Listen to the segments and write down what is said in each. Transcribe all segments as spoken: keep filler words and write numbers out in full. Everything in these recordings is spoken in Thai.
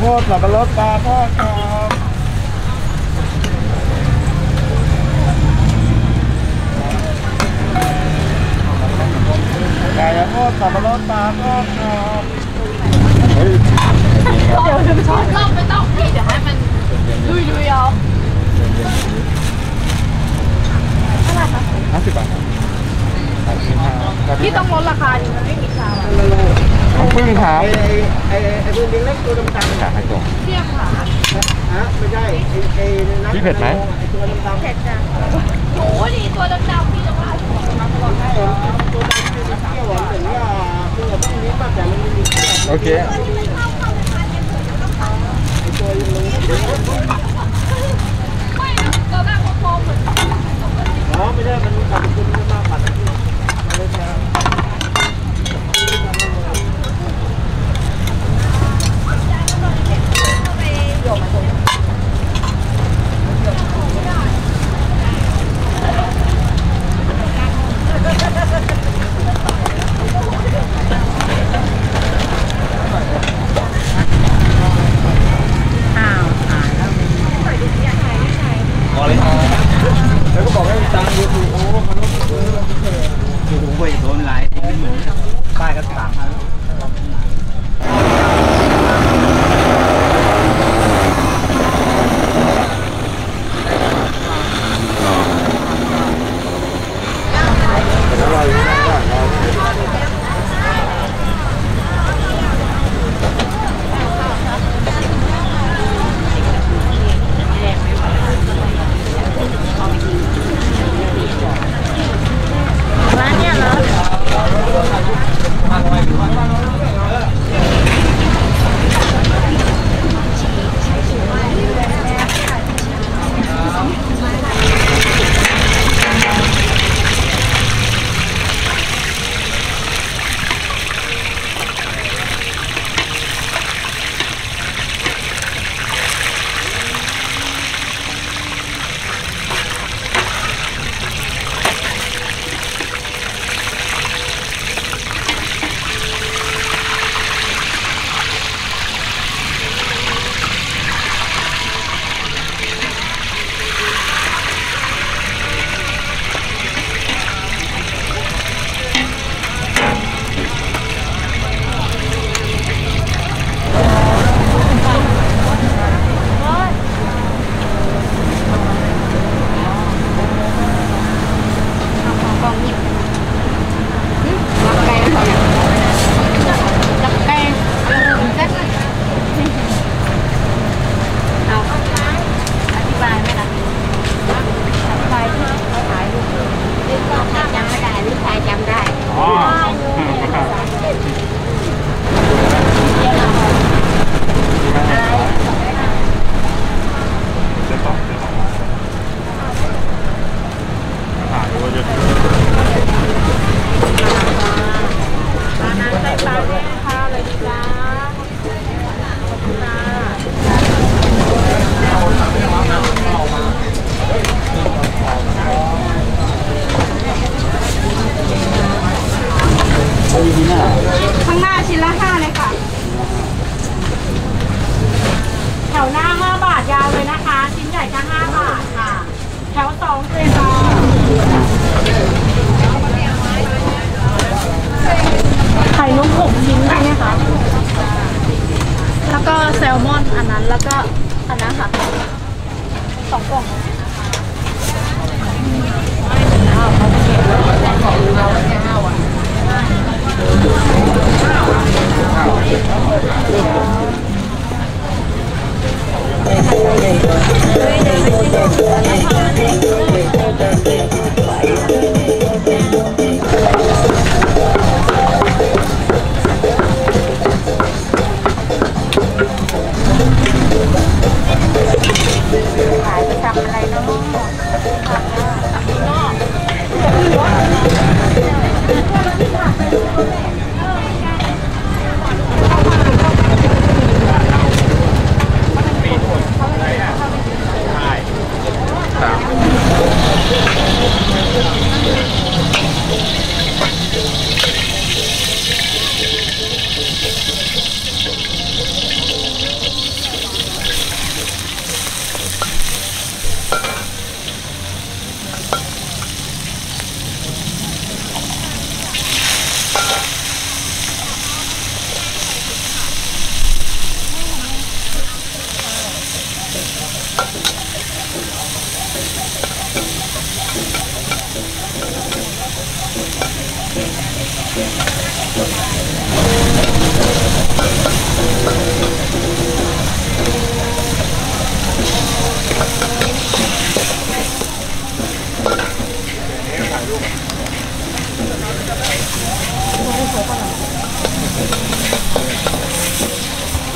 โพดสับปะรดปลาทอดครับไก่โพดสับปะรดปลาทอดครับเฮ้ยเดี๋ยวดึงช้อนลงไม่ต้องพี่เดี๋ยวให้มันลุยลุยเอาเท่าไหร่คะห้าสิบบาทพี่ต้องลดราคาดิมันไม่มีชาของพึ่งครับไอไอไอพึ่งเล็กตัวดำดำขาไข่ตุ๋นเสี่ยงขาฮะไม่ใช่ไอไอพี่เผ็ดไหมตัวดำดำเผ็ดจ้ะโหดีตัวดำดำพี่จะว่าอร่อยมากกว่าได้เหรอตัวดำเป็นเที่ยวหวานแต่เนี่ยคือแบบนี้มากแต่มันมีโอเคตัวนี้ตัวแรกโค้งเหมือนอ๋อไม่ได้มันขาดคุณมากกว่า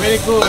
Very good.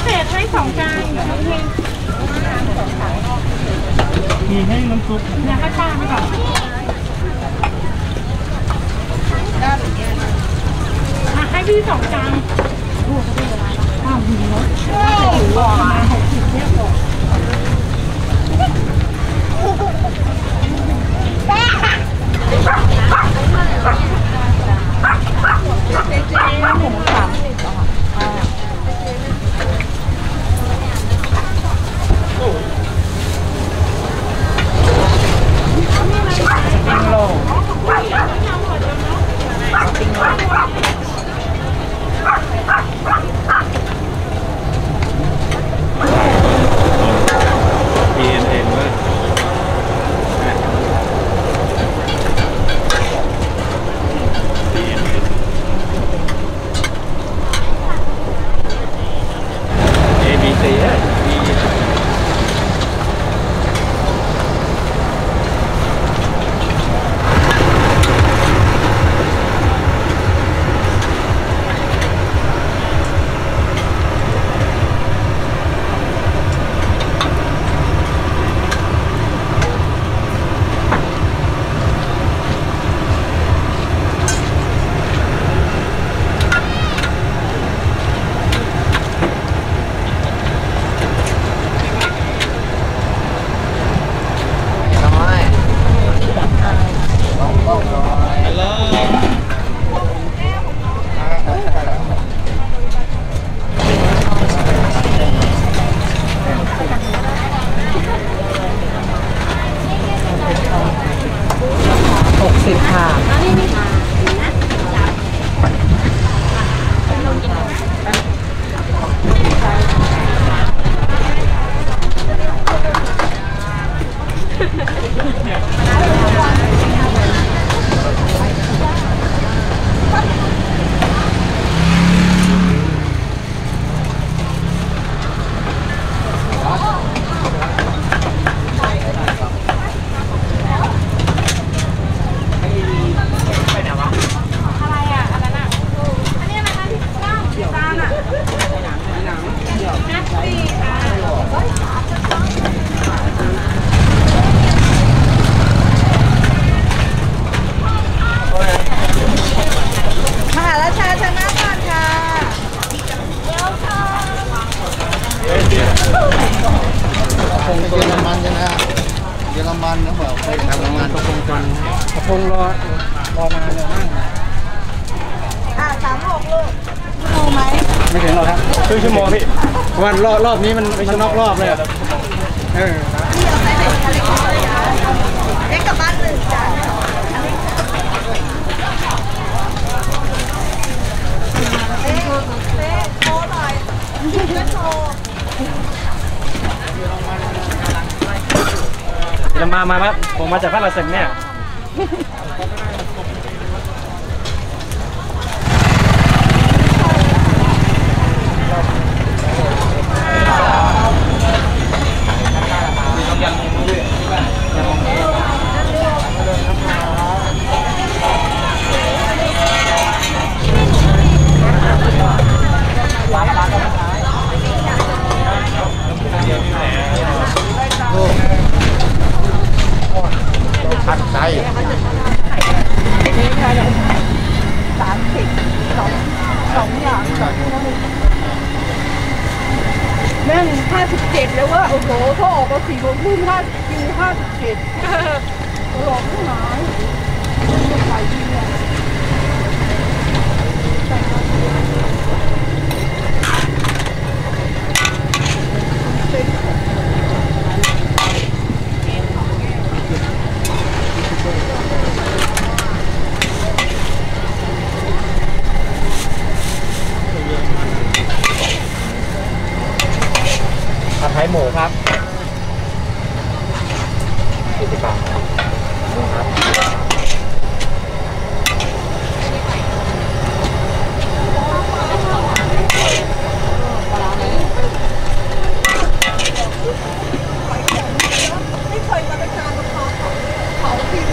Bing bong. งเยอรมันใช่ไหมเยอรมันนะบอกไปทำงานกระพงจนกระพงรอรอมาเนี่ยนั่งอ่าสามโลลูกโลไหมไม่ถึงหรอกครับคือชั่วโมงพี่วันรอบรอบนี้มันไปชนอกรอบเลยเออที่เราไปเด็กอะไรกันเลยอ่ะเด็กกลับบ้านหนึ่งจานเต้เต้โค้ดหน่อยเต้โชว์จะมามาครับผมมาจากพระราศีเนี่ยนั่งห้าสิบเจ็ดแล้วว่าโอ้โหเขาออกมาสี่โมงครึ่งห้าคิวห้าสิบเจ็ดหลอกผู้หมายใส่ดีเลยไข่หมูครับสี่สิบบาทครับไม่เคยมาเป็นจานนะคะเขาพิมพ์เ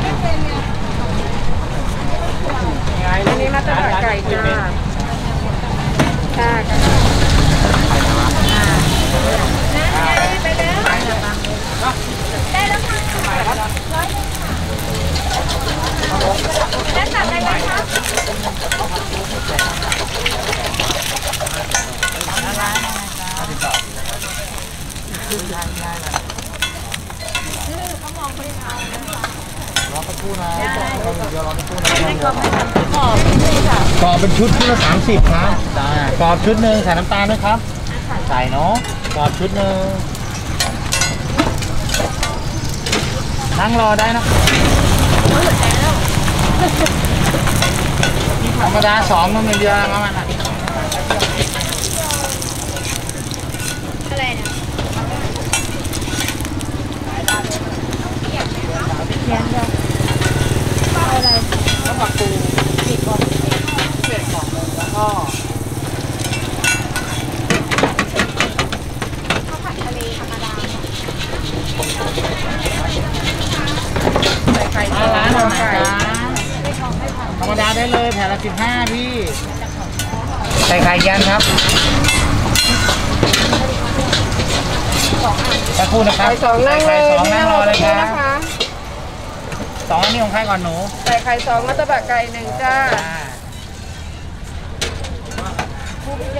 อันนี้มาตรฐานไก่จ้าค่ะไปแล้วได้แล้วค่ะได้แล้วค่ะได้สั่งอะไรบ้างคะเขามองคนที่ทานรอประตูนะเดี๋ยวรอประตูนะกรอบเป็นชุดชุดละสามสิบครับกรอบชุดหนึ่งใส่น้ำตาลด้วยครับใส่เนาะกรอบชุดหนึ่งนั่งรอได้นะธรรมดาสองน้ำมันเยอะมากธรรมดาได้เลยแผ่นละสิบห้าพี่ใส่ไข่ยันครับตะคู่นะครับใส่สองนั่งเลยสองนั่งรอเลยครับสองนี่ของใครก่อนหนูใส่ไข่สองมัตตบะไก่หนึ่งจ้าคู่ใหญ่